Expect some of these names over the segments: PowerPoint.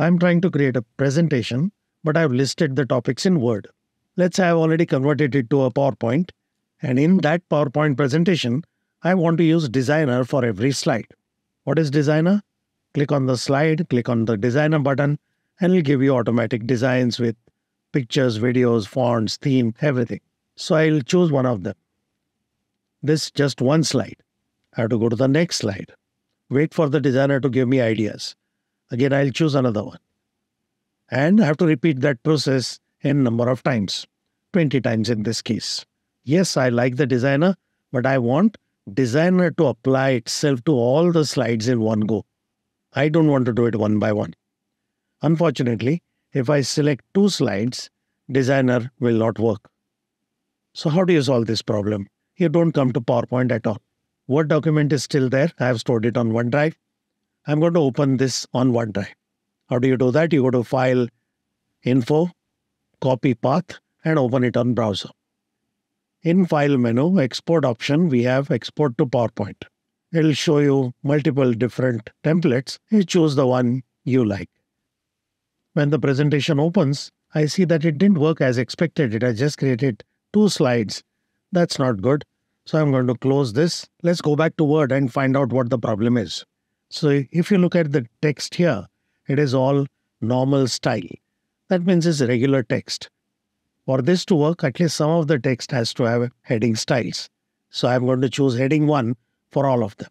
I'm trying to create a presentation, but I've listed the topics in Word. Let's say I've already converted it to a PowerPoint, and in that PowerPoint presentation, I want to use Designer for every slide. What is Designer? Click on the slide, click on the Designer button, and it'll give you automatic designs with pictures, videos, fonts, theme, everything. So I'll choose one of them. This just one slide. I have to go to the next slide. Wait for the designer to give me ideas. Again, I'll choose another one. And I have to repeat that process n number of times, 20 times in this case. Yes, I like the designer, but I want designer to apply itself to all the slides in one go. I don't want to do it one by one. Unfortunately, if I select two slides, designer will not work. So how do you solve this problem? You don't come to PowerPoint at all. Word document is still there. I have stored it on OneDrive. I'm going to open this on OneDrive. How do you do that? You go to File, Info, Copy Path, and open it on browser. In File menu, Export option, we have Export to PowerPoint. It'll show you multiple different templates. You choose the one you like. When the presentation opens, I see that it didn't work as expected. It has just created two slides. That's not good. So I'm going to close this. Let's go back to Word and find out what the problem is. So if you look at the text here, it is all normal style. That means it's regular text. For this to work, at least some of the text has to have heading styles. So I'm going to choose heading 1 for all of them.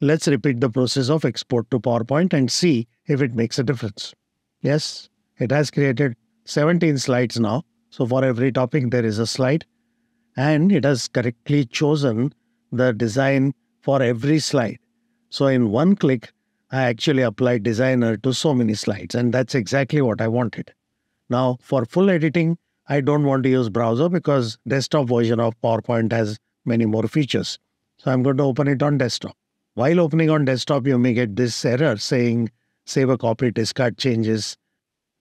Let's repeat the process of export to PowerPoint and see if it makes a difference. Yes, it has created 17 slides now. So for every topic, there is a slide. And it has correctly chosen the design for every slide. So in one click, I actually applied designer to so many slides, and that's exactly what I wanted. Now for full editing, I don't want to use browser because desktop version of PowerPoint has many more features. So I'm going to open it on desktop. While opening on desktop, you may get this error saying, save a copy, discard changes.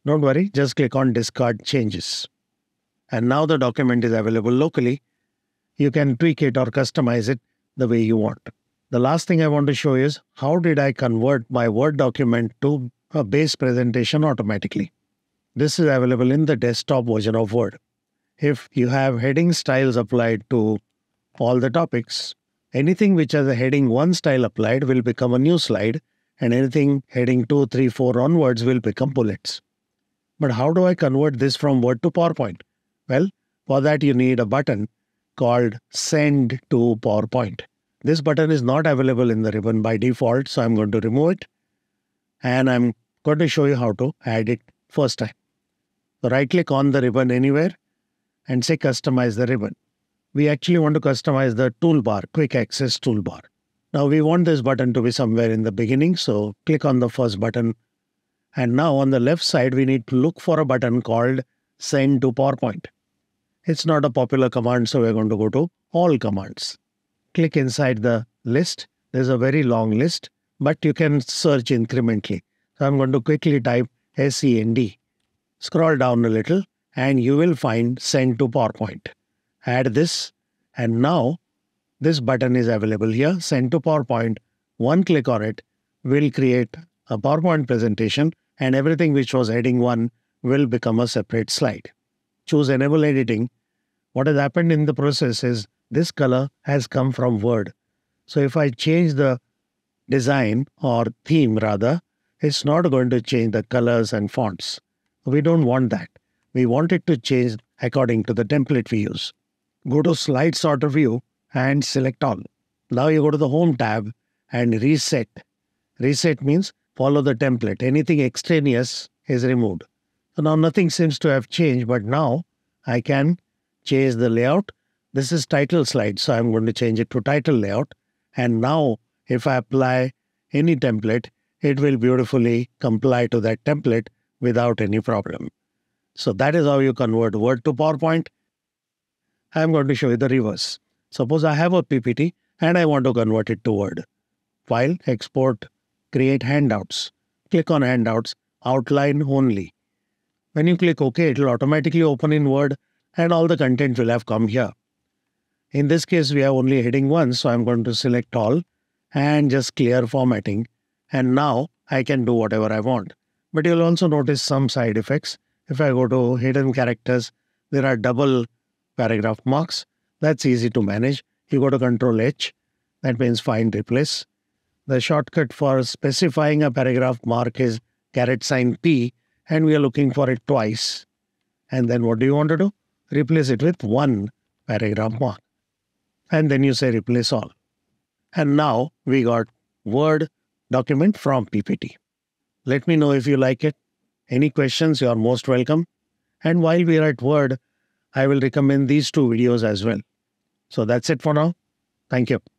Don't worry, just click on discard changes. And now the document is available locally. You can tweak it or customize it the way you want. The last thing I want to show is how did I convert my Word document to a base presentation automatically. This is available in the desktop version of Word. If you have heading styles applied to all the topics, anything which has a heading 1 style applied will become a new slide, and anything heading 2, 3, 4 onwards will become bullets. But how do I convert this from Word to PowerPoint? Well, for that you need a button called Send to PowerPoint. This button is not available in the ribbon by default, so I'm going to remove it. And I'm going to show you how to add it first time. So right-click on the ribbon anywhere and say Customize the ribbon. We actually want to customize the toolbar, Quick Access Toolbar. Now we want this button to be somewhere in the beginning, so click on the first button. And now on the left side, we need to look for a button called Send to PowerPoint. It's not a popular command, so we're going to go to All Commands. Click inside the list. There's a very long list, but you can search incrementally. So I'm going to quickly type SEND. Scroll down a little, and you will find Send to PowerPoint. Add this, and now this button is available here, Send to PowerPoint. One click on it will create a PowerPoint presentation, and everything which was heading 1 will become a separate slide. Choose Enable Editing. What has happened in the process is this color has come from Word. So if I change the design or theme rather, it's not going to change the colors and fonts. We don't want that. We want it to change according to the template we use. Go to Slide Sorter View and select All. Now you go to the Home tab and Reset. Reset means follow the template. Anything extraneous is removed. So now nothing seems to have changed, but now I can change the layout. This is title slide, so I'm going to change it to title layout. And now if I apply any template, it will beautifully comply to that template without any problem. So that is how you convert Word to PowerPoint. I'm going to show you the reverse. Suppose I have a PPT and I want to convert it to Word. File, Export, Create Handouts. Click on Handouts, Outline Only. When you click OK, it will automatically open in Word and all the content will have come here. In this case, we have only heading 1, so I'm going to select all and just clear formatting. And now I can do whatever I want. But you'll also notice some side effects. If I go to hidden characters, there are double paragraph marks. That's easy to manage. You go to Control H, that means find replace. The shortcut for specifying a paragraph mark is $P, and we are looking for it twice. And then what do you want to do? Replace it with one paragraph mark. And then you say replace all. And now we got Word document from PPT. Let me know if you like it. Any questions, you are most welcome. And while we are at Word, I will recommend these two videos as well. So that's it for now. Thank you.